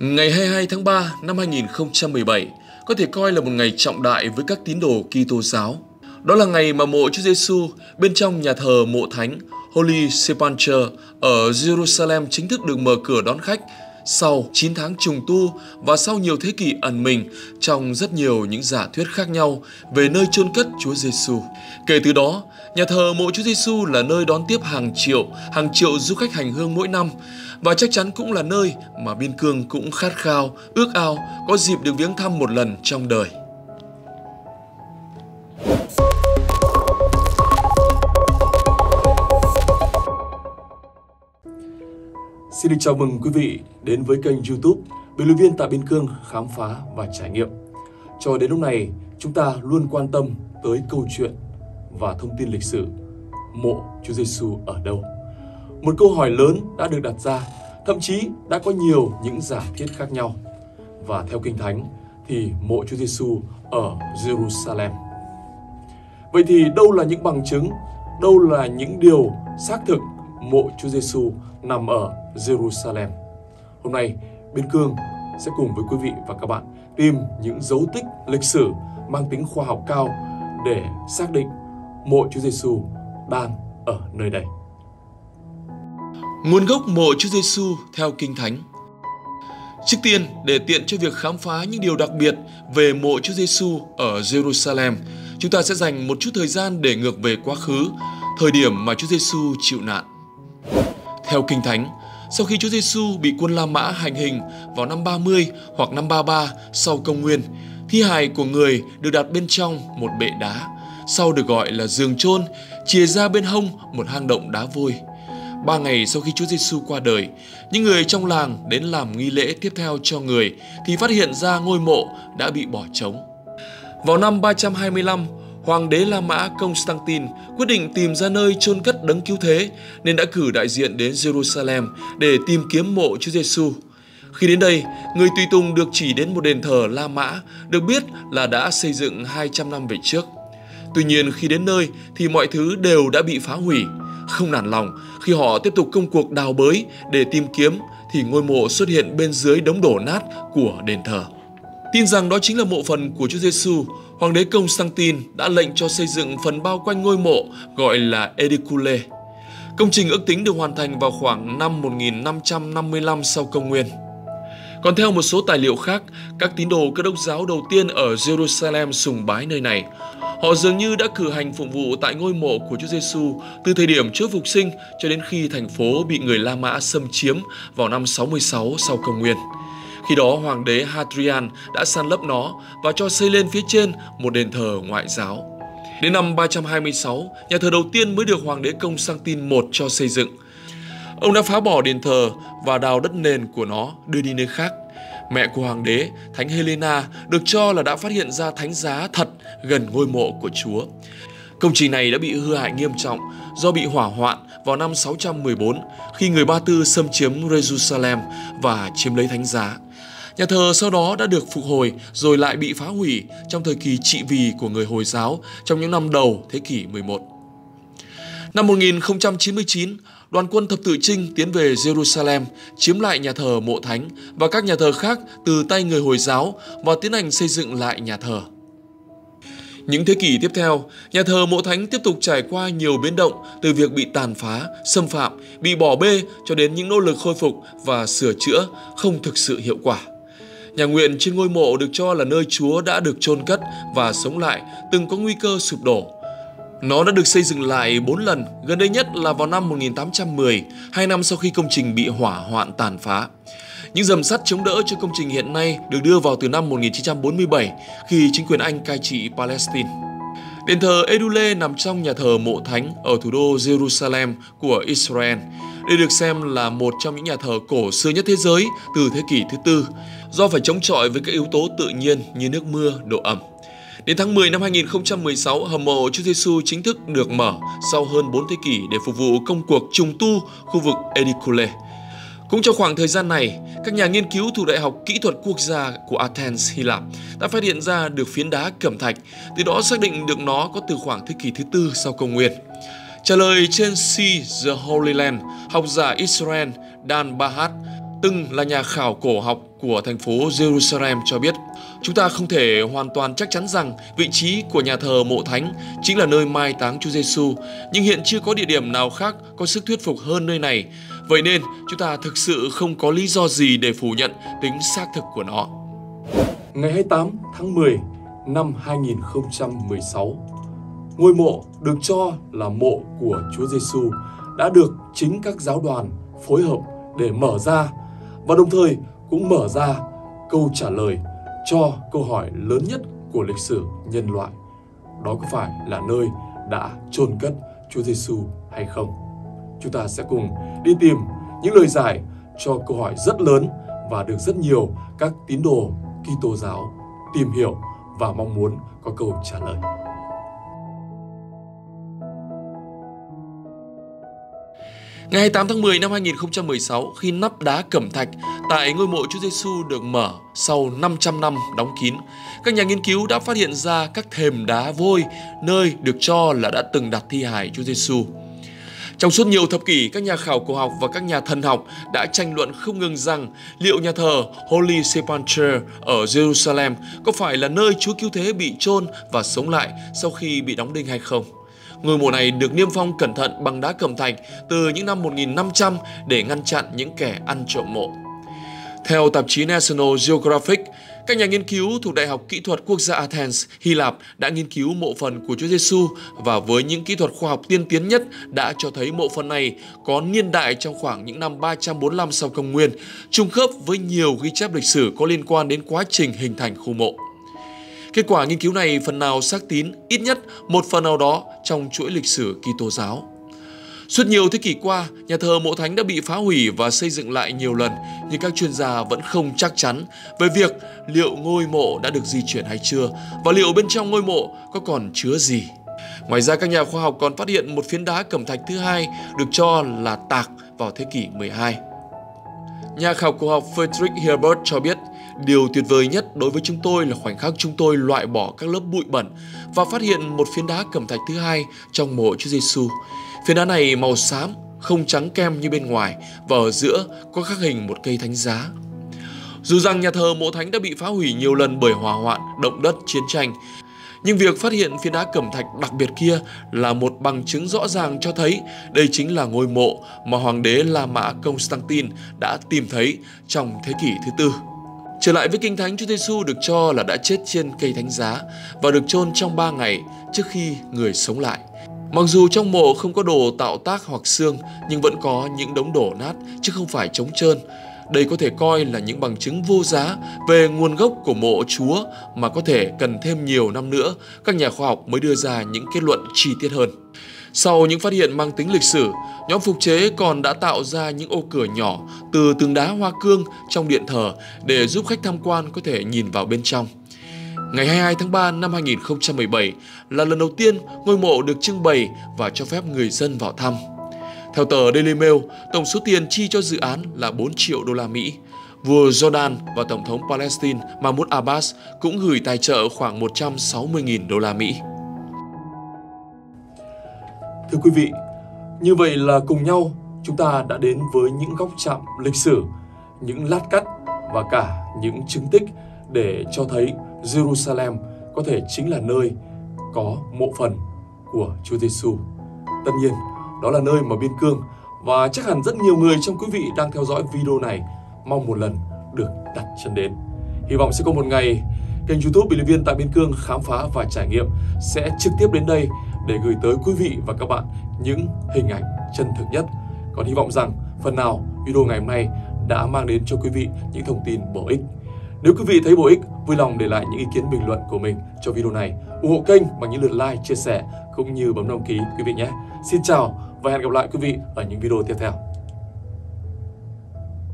Ngày 22 tháng 3 năm 2017 có thể coi là một ngày trọng đại với các tín đồ Kitô giáo. Đó là ngày mà mộ Chúa Giêsu bên trong nhà thờ mộ thánh Holy Sepulchre ở Jerusalem chính thức được mở cửa đón khách sau 9 tháng trùng tu và sau nhiều thế kỷ ẩn mình trong rất nhiều những giả thuyết khác nhau về nơi chôn cất Chúa Giêsu. Kể từ đó, nhà thờ mộ Chúa Giêsu là nơi đón tiếp hàng triệu du khách hành hương mỗi năm và chắc chắn cũng là nơi mà biên cương cũng khát khao, ước ao có dịp được viếng thăm một lần trong đời. Xin được chào mừng quý vị đến với kênh YouTube Bình luận viên Tạ Biên Cương khám phá và trải nghiệm. Cho đến lúc này, chúng ta luôn quan tâm tới câu chuyện và thông tin lịch sử mộ Chúa Giêsu ở đâu. Một câu hỏi lớn đã được đặt ra, thậm chí đã có nhiều những giả thuyết khác nhau. Và theo Kinh Thánh thì mộ Chúa Giêsu ở Jerusalem. Vậy thì đâu là những bằng chứng, đâu là những điều xác thực mộ Chúa Giêsu nằm ở Jerusalem? Hôm nay, Biên Cương sẽ cùng với quý vị và các bạn tìm những dấu tích lịch sử mang tính khoa học cao để xác định mộ Chúa Giêsu đang ở nơi đây. Nguồn gốc mộ Chúa Giêsu theo Kinh Thánh. Trước tiên, để tiện cho việc khám phá những điều đặc biệt về mộ Chúa Giêsu ở Jerusalem, chúng ta sẽ dành một chút thời gian để ngược về quá khứ, thời điểm mà Chúa Giêsu chịu nạn. Theo Kinh Thánh, sau khi Chúa Giêsu bị quân La Mã hành hình vào năm 30 hoặc năm 33 sau Công nguyên, thi hài của người được đặt bên trong một bệ đá, sau được gọi là giường chôn, chìa ra bên hông một hang động đá vôi. 3 ngày sau khi Chúa Giêsu qua đời, những người trong làng đến làm nghi lễ tiếp theo cho người thì phát hiện ra ngôi mộ đã bị bỏ trống. Vào năm 325, Hoàng đế La Mã Constantine quyết định tìm ra nơi chôn cất Đấng Cứu Thế nên đã cử đại diện đến Jerusalem để tìm kiếm mộ Chúa Giêsu. Khi đến đây, người tùy tùng được chỉ đến một đền thờ La Mã được biết là đã xây dựng 200 năm về trước. Tuy nhiên, khi đến nơi thì mọi thứ đều đã bị phá hủy. Không nản lòng, khi họ tiếp tục công cuộc đào bới để tìm kiếm thì ngôi mộ xuất hiện bên dưới đống đổ nát của đền thờ. Tin rằng đó chính là mộ phần của Chúa Giêsu, Hoàng đế Constantine đã lệnh cho xây dựng phần bao quanh ngôi mộ gọi là Edicule. Công trình ước tính được hoàn thành vào khoảng năm 1555 sau Công nguyên. Còn theo một số tài liệu khác, các tín đồ Cơ đốc giáo đầu tiên ở Jerusalem sùng bái nơi này. Họ dường như đã cử hành phụng vụ tại ngôi mộ của Chúa Giêsu từ thời điểm Chúa phục sinh cho đến khi thành phố bị người La Mã xâm chiếm vào năm 66 sau Công nguyên. Khi đó, Hoàng đế Hadrian đã san lấp nó và cho xây lên phía trên một đền thờ ngoại giáo. Đến năm 326, nhà thờ đầu tiên mới được Hoàng đế Constantine I cho xây dựng. Ông đã phá bỏ đền thờ và đào đất nền của nó đưa đi nơi khác. Mẹ của Hoàng đế, Thánh Helena, được cho là đã phát hiện ra thánh giá thật gần ngôi mộ của Chúa. Công trình này đã bị hư hại nghiêm trọng do bị hỏa hoạn vào năm 614 khi người Ba Tư xâm chiếm Jerusalem và chiếm lấy thánh giá. Nhà thờ sau đó đã được phục hồi rồi lại bị phá hủy trong thời kỳ trị vì của người Hồi giáo trong những năm đầu thế kỷ 11. Năm 1099, đoàn quân Thập Tự Chinh tiến về Jerusalem, chiếm lại nhà thờ mộ thánh và các nhà thờ khác từ tay người Hồi giáo và tiến hành xây dựng lại nhà thờ. Những thế kỷ tiếp theo, nhà thờ mộ thánh tiếp tục trải qua nhiều biến động từ việc bị tàn phá, xâm phạm, bị bỏ bê cho đến những nỗ lực khôi phục và sửa chữa không thực sự hiệu quả. Nhà nguyện trên ngôi mộ được cho là nơi Chúa đã được chôn cất và sống lại từng có nguy cơ sụp đổ. Nó đã được xây dựng lại 4 lần, gần đây nhất là vào năm 1810, 2 năm sau khi công trình bị hỏa hoạn tàn phá. Những rầm sắt chống đỡ cho công trình hiện nay được đưa vào từ năm 1947 khi chính quyền Anh cai trị Palestine. Đền thờ Edule nằm trong nhà thờ mộ thánh ở thủ đô Jerusalem của Israel. Đây được xem là một trong những nhà thờ cổ xưa nhất thế giới từ thế kỷ thứ tư, do phải chống chọi với các yếu tố tự nhiên như nước mưa, độ ẩm. Đến tháng 10 năm 2016, hầm mộ Chúa Giêsu chính thức được mở sau hơn 4 thế kỷ để phục vụ công cuộc trùng tu khu vực Edicule. Cũng trong khoảng thời gian này, các nhà nghiên cứu thuộc Đại học Kỹ thuật Quốc gia của Athens, Hy Lạp đã phát hiện ra được phiến đá cẩm thạch, từ đó xác định được nó có từ khoảng thế kỷ thứ tư sau Công nguyên. Trả lời trên Sea the Holy Land, học giả Israel Dan Bahat từng là nhà khảo cổ học của thành phố Jerusalem cho biết, chúng ta không thể hoàn toàn chắc chắn rằng vị trí của nhà thờ mộ thánh chính là nơi mai táng Chúa Giêsu, nhưng hiện chưa có địa điểm nào khác có sức thuyết phục hơn nơi này. Vậy nên, chúng ta thực sự không có lý do gì để phủ nhận tính xác thực của nó. Ngày 28 tháng 10 năm 2016, ngôi mộ được cho là mộ của Chúa Giêsu đã được chính các giáo đoàn phối hợp để mở ra, và đồng thời cũng mở ra câu trả lời cho câu hỏi lớn nhất của lịch sử nhân loại. Đó có phải là nơi đã chôn cất Chúa Giêsu hay không? Chúng ta sẽ cùng đi tìm những lời giải cho câu hỏi rất lớn và được rất nhiều các tín đồ Kitô giáo tìm hiểu và mong muốn có câu trả lời. Ngày 28 tháng 10 năm 2016, khi nắp đá cẩm thạch tại ngôi mộ Chúa Giêsu được mở sau 500 năm đóng kín, các nhà nghiên cứu đã phát hiện ra các thềm đá vôi nơi được cho là đã từng đặt thi hài Chúa Giêsu. Trong suốt nhiều thập kỷ, các nhà khảo cổ học và các nhà thần học đã tranh luận không ngừng rằng liệu nhà thờ Holy Sepulchre ở Jerusalem có phải là nơi Chúa Cứu Thế bị chôn và sống lại sau khi bị đóng đinh hay không. Ngôi mộ này được niêm phong cẩn thận bằng đá cẩm thạch từ những năm 1500 để ngăn chặn những kẻ ăn trộm mộ. Theo tạp chí National Geographic, các nhà nghiên cứu thuộc Đại học Kỹ thuật Quốc gia Athens, Hy Lạp đã nghiên cứu mộ phần của Chúa Giêsu và với những kỹ thuật khoa học tiên tiến nhất đã cho thấy mộ phần này có niên đại trong khoảng những năm 345 sau Công nguyên, trùng khớp với nhiều ghi chép lịch sử có liên quan đến quá trình hình thành khu mộ. Kết quả nghiên cứu này phần nào xác tín ít nhất một phần nào đó trong chuỗi lịch sử Kitô giáo. Suốt nhiều thế kỷ qua, nhà thờ mộ thánh đã bị phá hủy và xây dựng lại nhiều lần, nhưng các chuyên gia vẫn không chắc chắn về việc liệu ngôi mộ đã được di chuyển hay chưa và liệu bên trong ngôi mộ có còn chứa gì. Ngoài ra, các nhà khoa học còn phát hiện một phiến đá cẩm thạch thứ hai được cho là tạc vào thế kỷ 12. Nhà khảo cổ học Frederick Herbert cho biết, điều tuyệt vời nhất đối với chúng tôi là khoảnh khắc chúng tôi loại bỏ các lớp bụi bẩn và phát hiện một phiến đá cẩm thạch thứ hai trong mộ Chúa Giêsu. Phiến đá này màu xám, không trắng kem như bên ngoài và ở giữa có khắc hình một cây thánh giá. Dù rằng nhà thờ mộ thánh đã bị phá hủy nhiều lần bởi hỏa hoạn, động đất, chiến tranh, nhưng việc phát hiện phiến đá cẩm thạch đặc biệt kia là một bằng chứng rõ ràng cho thấy đây chính là ngôi mộ mà hoàng đế La Mã Constantine đã tìm thấy trong thế kỷ thứ tư. Trở lại với Kinh Thánh, Chúa Giêsu được cho là đã chết trên cây thánh giá và được chôn trong 3 ngày trước khi người sống lại. Mặc dù trong mộ không có đồ tạo tác hoặc xương, nhưng vẫn có những đống đổ nát chứ không phải trống trơn. Đây có thể coi là những bằng chứng vô giá về nguồn gốc của mộ Chúa mà có thể cần thêm nhiều năm nữa các nhà khoa học mới đưa ra những kết luận chi tiết hơn. Sau những phát hiện mang tính lịch sử, nhóm phục chế còn đã tạo ra những ô cửa nhỏ từ tường đá hoa cương trong điện thờ để giúp khách tham quan có thể nhìn vào bên trong. Ngày 22 tháng 3 năm 2017 là lần đầu tiên ngôi mộ được trưng bày và cho phép người dân vào thăm. Theo tờ Daily Mail, tổng số tiền chi cho dự án là 4 triệu đô la Mỹ. Vua Jordan và Tổng thống Palestine Mahmoud Abbas cũng gửi tài trợ khoảng 160.000 đô la Mỹ. Thưa quý vị, như vậy là cùng nhau chúng ta đã đến với những góc chạm lịch sử, những lát cắt và cả những chứng tích để cho thấy Jerusalem có thể chính là nơi có mộ phần của Chúa Giêsu. Tất nhiên, đó là nơi mà biên cương và chắc hẳn rất nhiều người trong quý vị đang theo dõi video này mong một lần được đặt chân đến. Hy vọng sẽ có một ngày kênh YouTube Bình Luận Viên Tại Biên Cương Khám Phá và Trải Nghiệm sẽ trực tiếp đến đây để gửi tới quý vị và các bạn những hình ảnh chân thực nhất. Còn hy vọng rằng phần nào video ngày hôm nay đã mang đến cho quý vị những thông tin bổ ích. Nếu quý vị thấy bổ ích, vui lòng để lại những ý kiến bình luận của mình cho video này, ủng hộ kênh bằng những lượt like, chia sẻ cũng như bấm đăng ký quý vị nhé. Xin chào và hẹn gặp lại quý vị ở những video tiếp theo.